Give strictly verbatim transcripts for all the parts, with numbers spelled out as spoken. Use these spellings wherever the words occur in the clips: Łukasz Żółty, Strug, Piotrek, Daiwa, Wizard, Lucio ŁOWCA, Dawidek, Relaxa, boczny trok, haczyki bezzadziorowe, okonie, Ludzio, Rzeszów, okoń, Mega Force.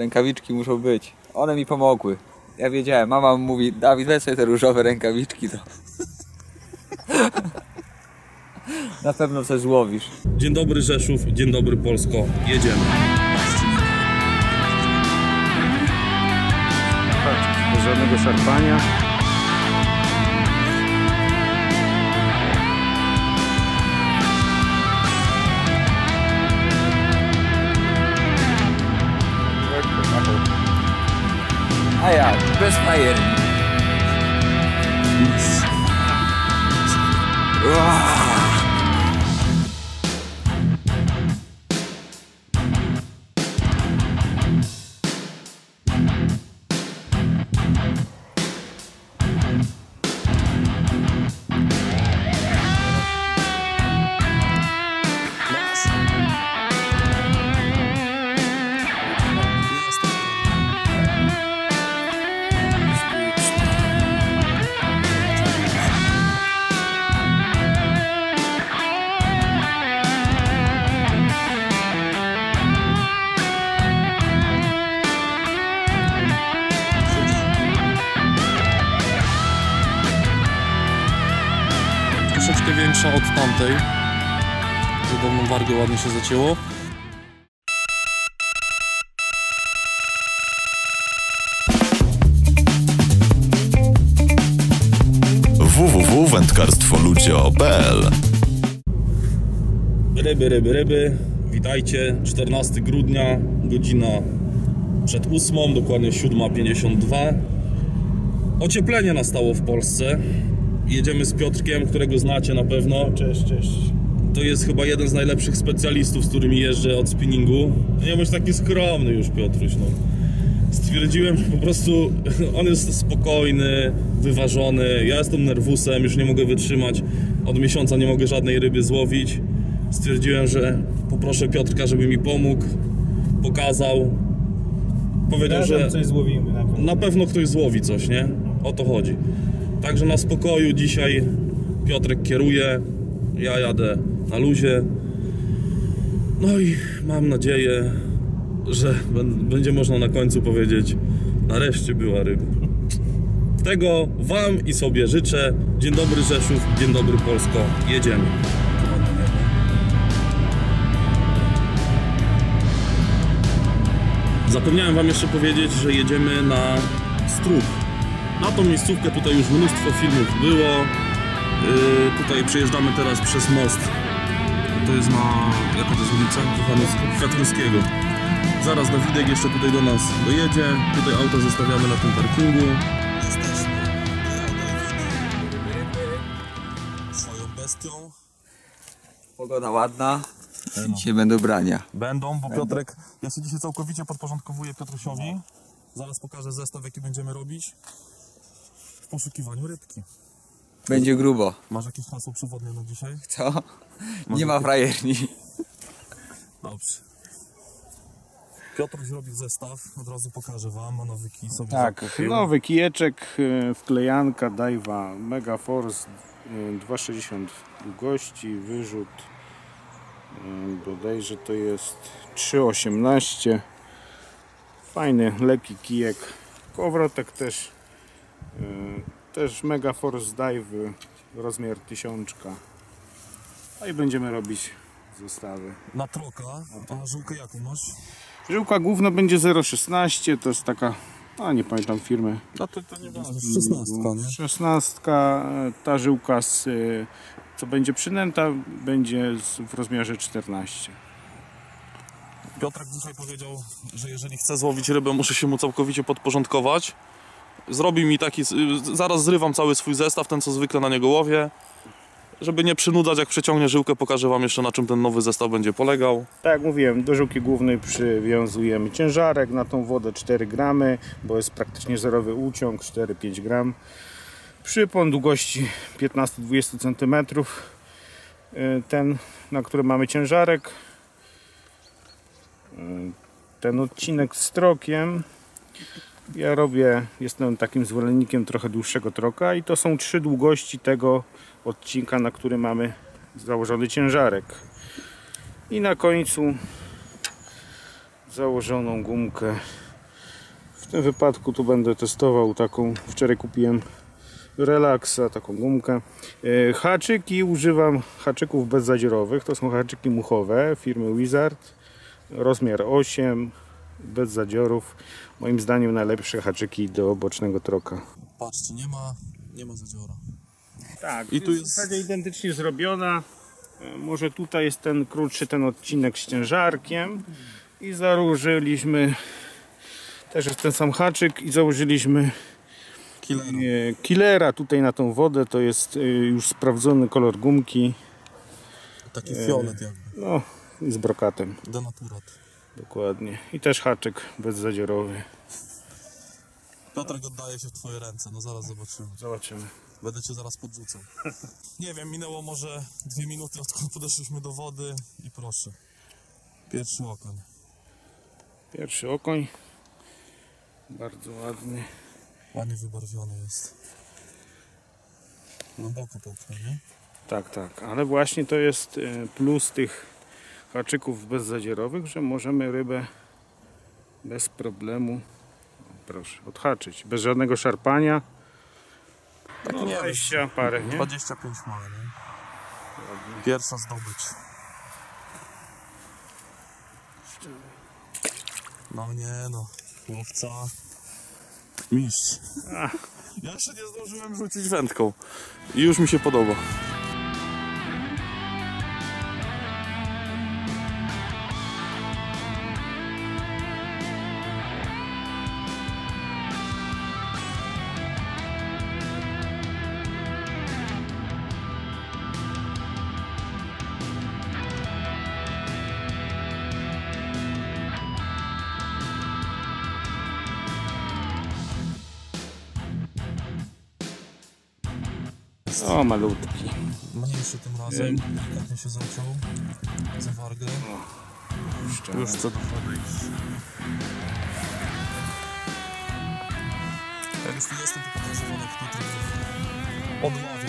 Rękawiczki muszą być. One mi pomogły. Ja wiedziałem, mama mówi, Dawid, weź sobie te różowe rękawiczki. To... Na pewno coś złowisz. Dzień dobry Rzeszów, dzień dobry Polsko. Jedziemy. Bez żadnego szarpania. A ja, bez fajerni. Troszeczkę większa od tamtej. Podobną wargę ładnie się zacięło. w w w kropka wędkarstwo ludzio kropka p l Ryby, ryby, ryby. Witajcie. czternastego grudnia, godzina przed ósmą, dokładnie siódma pięćdziesiąt dwa. Ocieplenie nastało w Polsce. Jedziemy z Piotrkiem, którego znacie na pewno. Cześć, cześć. To jest chyba jeden z najlepszych specjalistów, z którymi jeżdżę od spinningu. Nie bądź taki skromny już, Piotruś. No. Stwierdziłem, że po prostu on jest spokojny, wyważony. Ja jestem nerwusem, już nie mogę wytrzymać. Od miesiąca nie mogę żadnej ryby złowić. Stwierdziłem, że poproszę Piotrka, żeby mi pomógł. Pokazał. Powiedział, Razem że coś złowimy, na pewno. Na pewno ktoś złowi coś, nie? O to chodzi. Także na spokoju dzisiaj Piotrek kieruje, ja jadę na luzie. No i mam nadzieję, że będzie można na końcu powiedzieć, nareszcie była ryba. Tego wam i sobie życzę. Dzień dobry Rzeszów, dzień dobry Polsko, jedziemy. Zapomniałem wam jeszcze powiedzieć, że jedziemy na Strug. Na tą miejscówkę tutaj już mnóstwo filmów było. Yy, tutaj przejeżdżamy teraz przez most. To jest na... jaka to jest ulica? Kwiatkowskiego. Zaraz Dawidek jeszcze tutaj do nas dojedzie. Tutaj auto zostawiamy na tym parkingu. Jesteśmy swoją bestią. Pogoda ładna. Będą. Dzisiaj będą brania. Będą, bo Będą. Piotrek... Ja się dzisiaj całkowicie podporządkowuję Piotrusiowi. Zaraz pokażę zestaw, jaki będziemy robić w poszukiwaniu rybki. Będzie grubo. Masz jakieś hasło przewodnie na dzisiaj? Co? Masz nie ma jakieś... frajerni. Dobrze. Piotruś robi zestaw, od razu pokażę wam, ma nowy kij sobie. Tak, zakupił. Nowy kijeczek, wklejanka Daiwa Mega Force dwa sześćdziesiąt długości, wyrzut bodajże to jest trzy osiemnaście. Fajny, lekki kijek. Powrotek też yy, też Mega Force Dive, rozmiar tysiączka. No i będziemy robić zestawy. Na troka, a żyłkę jaką masz? Żyłka główna będzie zero szesnaście, to jest taka, a nie pamiętam firmy. No to, to nie ważne, szesnaście. szesnaście, ta żyłka z, co będzie przynęta, będzie w rozmiarze czternaście. Piotrek dzisiaj powiedział, że jeżeli chce złowić rybę, muszę się mu całkowicie podporządkować. Zrobi mi taki... Zaraz zrywam cały swój zestaw, ten co zwykle na niego łowię. Żeby nie przynudzać, jak przeciągnie żyłkę, pokażę wam jeszcze, na czym ten nowy zestaw będzie polegał. Tak jak mówiłem, do żyłki głównej przywiązujemy ciężarek, na tą wodę cztery gramy, bo jest praktycznie zerowy uciąg, cztery do pięciu gram. Przypon długości piętnaście do dwudziestu centymetrów. Ten, na którym mamy ciężarek. Ten odcinek z trokiem ja robię, jestem takim zwolennikiem trochę dłuższego troka i to są trzy długości tego odcinka, na który mamy założony ciężarek i na końcu założoną gumkę W tym wypadku tu będę testował taką, wczoraj kupiłem Relaxa, taką gumkę. Haczyki używam, haczyków bezzadziorowych, to są haczyki muchowe firmy Wizard, rozmiar osiem, bez zadziorów. Moim zdaniem najlepsze haczyki do bocznego troka. Patrzcie, nie ma, nie ma zadziora. Tak, i tu jest w zasadzie identycznie zrobiona. Może tutaj jest ten krótszy ten odcinek z ciężarkiem i założyliśmy też jest ten sam haczyk i założyliśmy killera. killera tutaj na tą wodę, to jest już sprawdzony kolor gumki, taki fiolet jakby, no i z brokatem denaturat, dokładnie, i też haczyk bezzadziorowy. Piotrek oddaje się w twoje ręce, no zaraz zobaczymy. Zobaczymy. Będę cię zaraz podrzucał. Nie wiem, minęło może dwie minuty, odkąd podeszliśmy do wody i proszę. Pierwszy okoń. Pierwszy okoń. Bardzo ładny. Ładnie wybarwiony jest. Głęboko połknę, nie? Tak, tak. Ale właśnie to jest plus tych haczyków bezzadzierowych, że możemy rybę bez problemu, proszę, odhaczyć. Bez żadnego szarpania. Tak, no, dwadzieścia parę, nie? dwadzieścia pięć małe, nie? Pierwsza zdobyć. No nie no, łowca mistrz. Ja jeszcze nie zdążyłem rzucić wędką i już mi się podoba. O, malutki. Mniejszy tym razem, jak mi się zaciął. Zawargę. O, już co do podejść. Jak już nie jestem, to pokażę wodę, który odmawia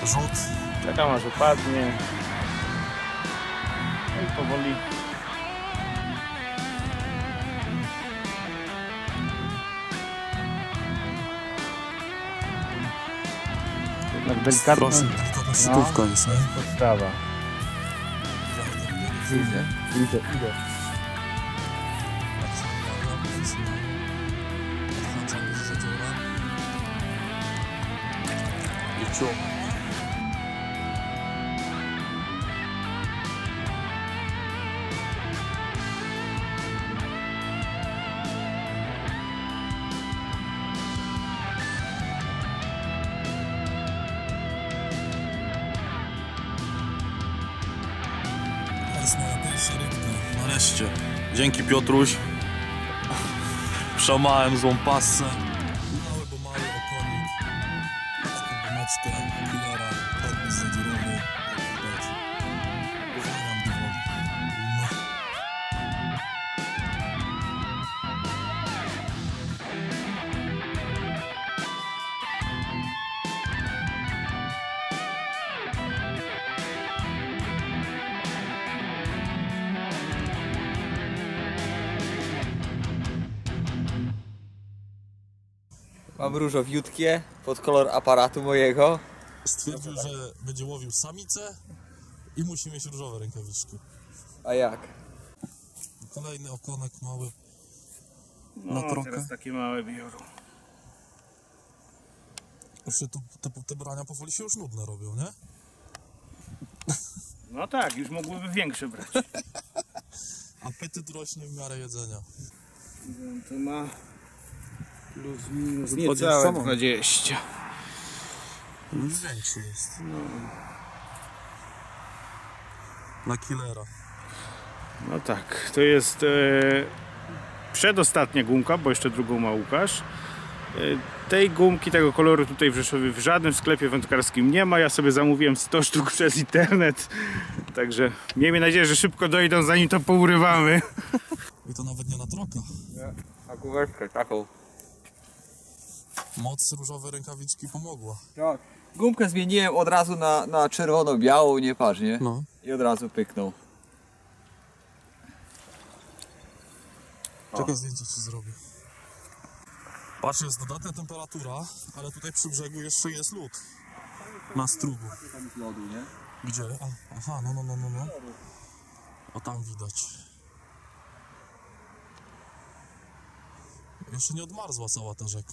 to. Rzut. Czekam aż upadnie. I powoli. Delikatna sytówka jest, nie? Podstawa. Idę, idę, idę. I ciąg. Nareszcie. Dzięki Piotruś. Przamałem złą pasę. Mały, bo mały okonik. Taką gumeczkę, killera, podpis zadziurowy. Uwalam do wody. No. Mam różowiutkie, pod kolor aparatu mojego. Stwierdził, że będzie łowił samicę i musi mieć różowe rękawiczki. A jak? Kolejny okonek mały na trokę. No, teraz takie małe biorą. Już te, te, te brania powoli się już nudne robią, nie? No tak, już mogłyby większe brać. Apetyt rośnie w miarę jedzenia. To ma... plus minus niecałe dwadzieścia. Już większy jest. No. Na killera. No tak, to jest e, przedostatnia gumka, bo jeszcze drugą ma Łukasz. E, tej gumki, tego koloru tutaj w Rzeszowie w żadnym sklepie wędkarskim nie ma. Ja sobie zamówiłem sto sztuk przez internet. Także miejmy nadzieję, że szybko dojdą, zanim to pourywamy. I to nawet nie na trokę. A gumeczkę taką. Moc różowe rękawiczki pomogła. Tak. Gumkę zmieniłem od razu na, na czerwono-białą, nie patrz, nie? No. I od razu pyknął. Czekaj, zdjęcie ci zrobię. Patrz, jest dodatnia temperatura, ale tutaj przy brzegu jeszcze jest lód. Na strugu. Gdzie? Aha, no, no, no, no, no. O, tam widać. Jeszcze nie odmarzła cała ta rzeka.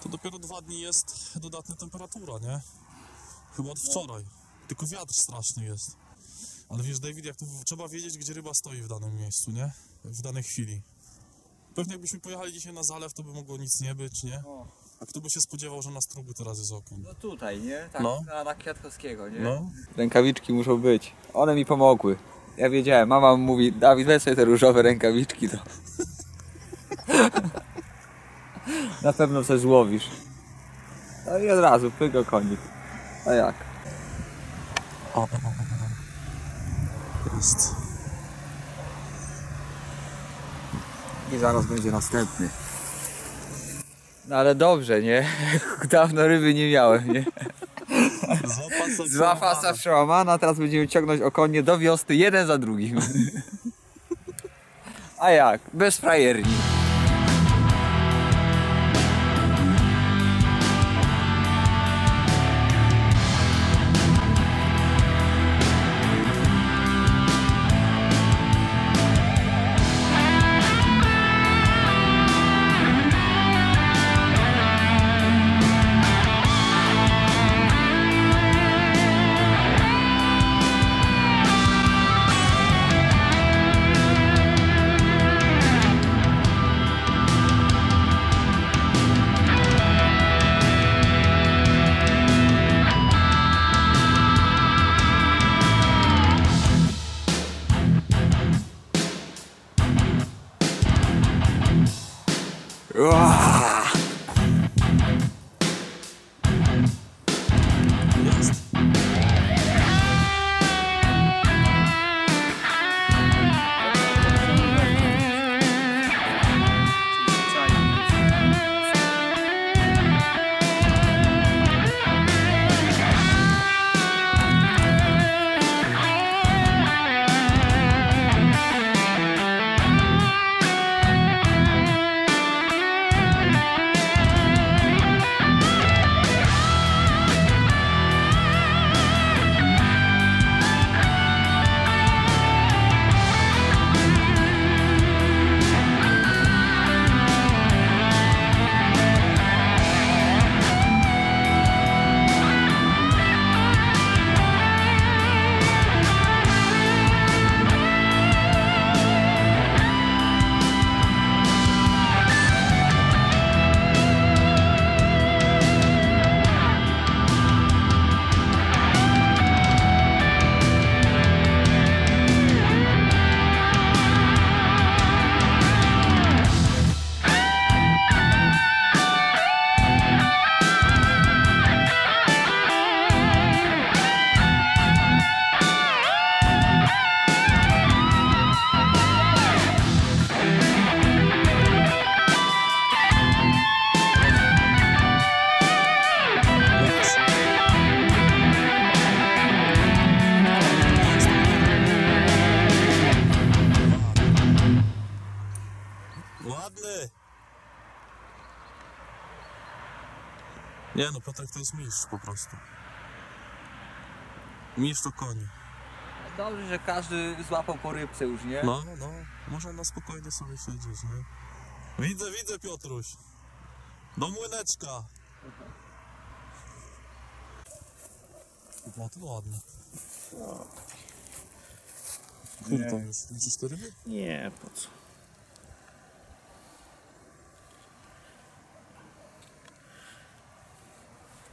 To dopiero dwa dni jest dodatnia temperatura, nie? Chyba od wczoraj. Tylko wiatr straszny jest. Ale wiesz, Dawid, jak to, trzeba wiedzieć, gdzie ryba stoi w danym miejscu, nie? W danej chwili. Pewnie jakbyśmy pojechali dzisiaj na zalew, to by mogło nic nie być, nie? A kto by się spodziewał, że na strugu teraz jest okoń? No tutaj, nie? Tak, no. na, na Kwiatkowskiego, nie? No. Rękawiczki muszą być. One mi pomogły. Ja wiedziałem, mama mówi, Dawid, weź sobie te różowe rękawiczki, to... Na pewno coś złowisz. No i od razu, pyk okonik. A jak? O, jest. I zaraz będzie następny. No ale dobrze, nie? Dawno ryby nie miałem, nie? Dwa pasa przełamana, teraz będziemy ciągnąć okonie do wiosny, jeden za drugim. A jak? Bez frajerni. Nie no, Piotrek to jest mistrz po prostu. Mistrz to koń. Dobrze, że każdy złapał po rybce już, nie? No, no, może na spokojnie sobie siedzieć, nie? Widzę, widzę, Piotruś. Do młyneczka. No to ładnie. Który tam jest? Liczysz te ryby? Nie, po co?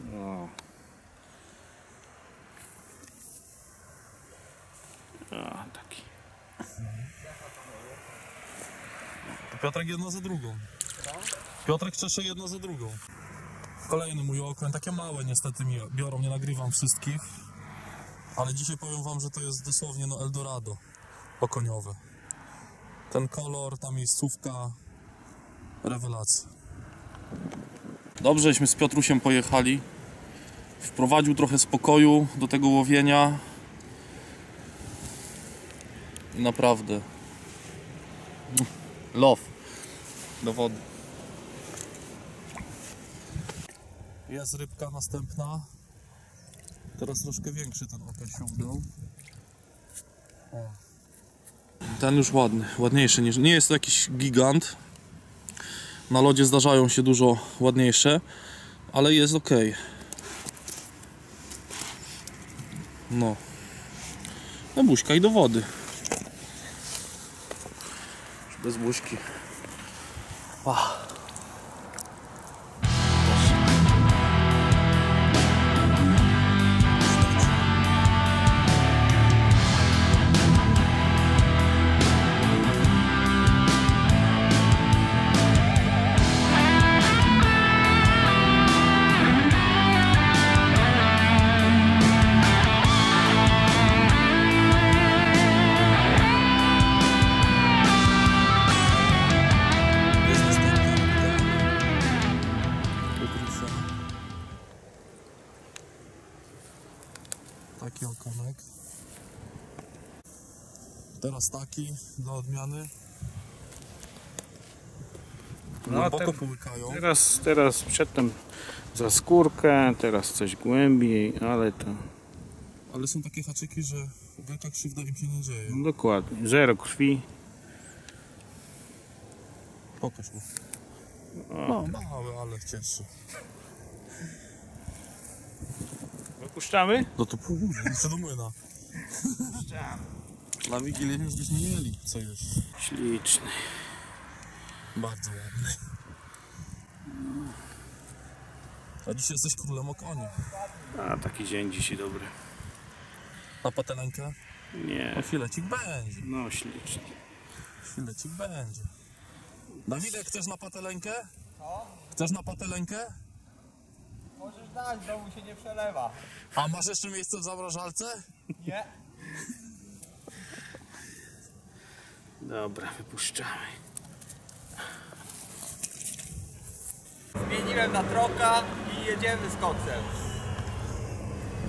No. A, taki. To Piotrek jedna za drugą. Piotrek czesze jedna za drugą. Kolejny mój okręt, takie małe niestety mi biorą, nie nagrywam wszystkich. Ale dzisiaj powiem wam, że to jest dosłownie no Eldorado okoniowe. Ten kolor, ta miejscówka, rewelacja. Dobrze, żeśmy z Piotrusiem pojechali. Wprowadził trochę spokoju do tego łowienia. I naprawdę Love. Do wody. Jest rybka następna. Teraz troszkę większy ten okres sięgnął. Ten już ładny, ładniejszy. Niż, nie jest to jakiś gigant. Na lodzie zdarzają się dużo ładniejsze, ale jest ok. No. No buźka i do wody. Już bez buźki. Ach. Taki okonek. Teraz taki do odmiany. No, te, teraz, teraz przedtem za skórkę, teraz coś głębiej, ale to... Ale są takie haczyki, że wielka krzywda im się nie dzieje. No, dokładnie, zero krwi. Pokaż mu. No, mały, ale cięższy. Puszczamy? No to pójdę, jeszcze do młyna. Puszczamy. Dla Wigilię już byśmy mieli, co jest. Śliczny. Bardzo ładny. A dzisiaj jesteś królem okoni. A taki dzień dzisiaj dobry. Na patelenkę? Nie. O filecik będzie. No śliczny. Filecik będzie. Dawidek, chcesz na patelenkę? Co? Chcesz na patelenkę? Możesz dać, domu się nie przelewa. A masz jeszcze miejsce w zamrażalce? Nie. Dobra, wypuszczamy. Zmieniłem na troka i jedziemy z kocem.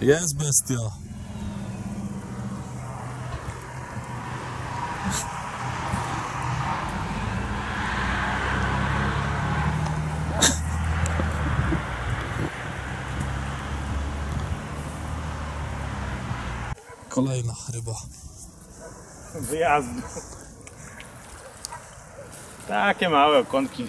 Jest bestia. Kolejna ryba. Wyjazdu. Takie małe okonki.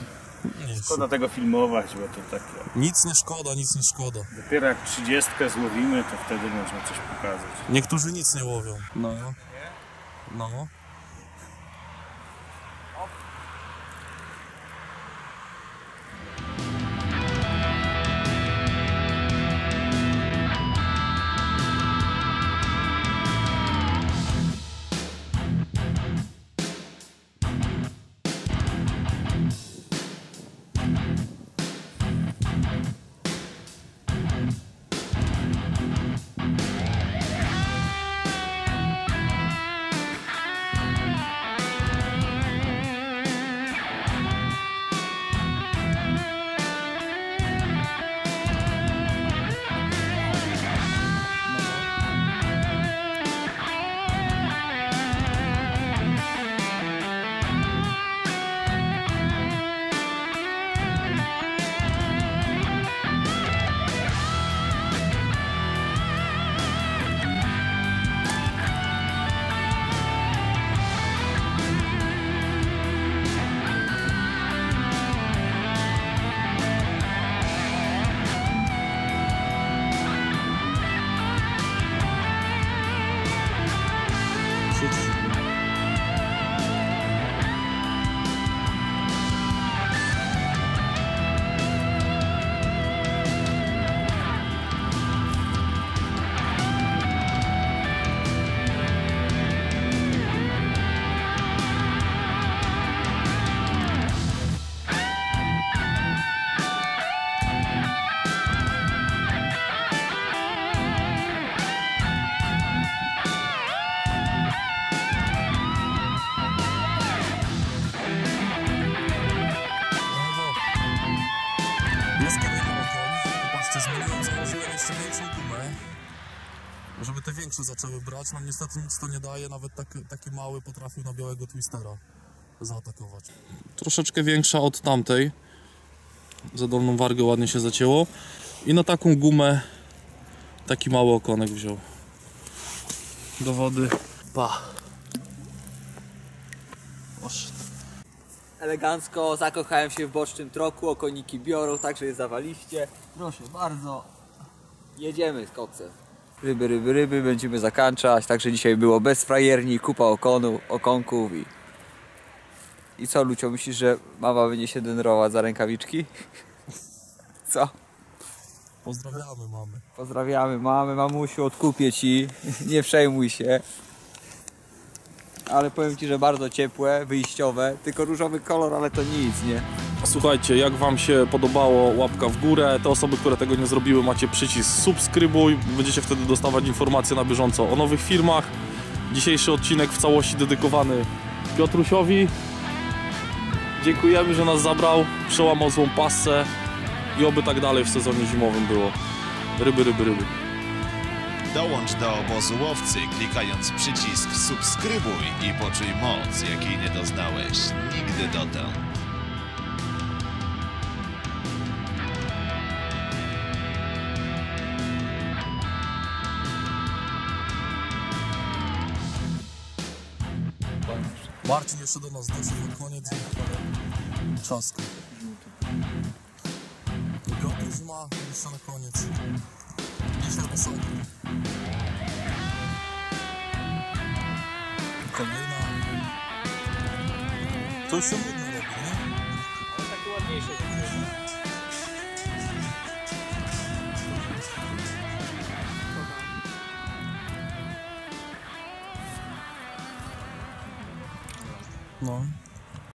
Szkoda tego filmować, bo to takie... Nic nie szkoda, nic nie szkoda. Dopiero jak trzydziestkę złowimy, to wtedy można coś pokazać. Niektórzy nic nie łowią. No. No. Żeby te większe zaczęły brać, nam niestety nic to nie daje, nawet taki, taki mały potrafił na białego twistera. zaatakować. Troszeczkę większa od tamtej. Za dolną wargę ładnie się zacięło. I na taką gumę taki mały okonek wziął. Do wody. Pa. Oż. Elegancko zakochałem się w bocznym troku, okoniki biorą, także je zawaliście. Proszę bardzo. Jedziemy z koksem. Ryby, ryby, ryby, będziemy zakończać. Także dzisiaj było bez frajerni, kupa okonu, okonków i... I co, Lucio, myślisz, że mama będzie się denerwowała za rękawiczki? Co? Pozdrawiamy mamy. Pozdrawiamy mamy, mamusiu, odkupię ci, nie przejmuj się. Ale powiem ci, że bardzo ciepłe, wyjściowe, tylko różowy kolor, ale to nic, nie? Słuchajcie, jak wam się podobało, łapka w górę. Te osoby, które tego nie zrobiły, macie przycisk subskrybuj. Będziecie wtedy dostawać informacje na bieżąco o nowych filmach. Dzisiejszy odcinek w całości dedykowany Piotrusiowi. Dziękujemy, że nas zabrał, przełamał złą pasę i oby tak dalej w sezonie zimowym było. Ryby, ryby, ryby. Dołącz do obozu łowcy, klikając przycisk subskrybuj i poczuj moc, jakiej nie doznałeś nigdy dotąd. Marcin jeszcze do nas doszedł na koniec i czosku. Piotr zima jeszcze na koniec. Dzisiaj do sądu. Kolejna. To już się nudno robi, nie? No takie ładniejsze. No.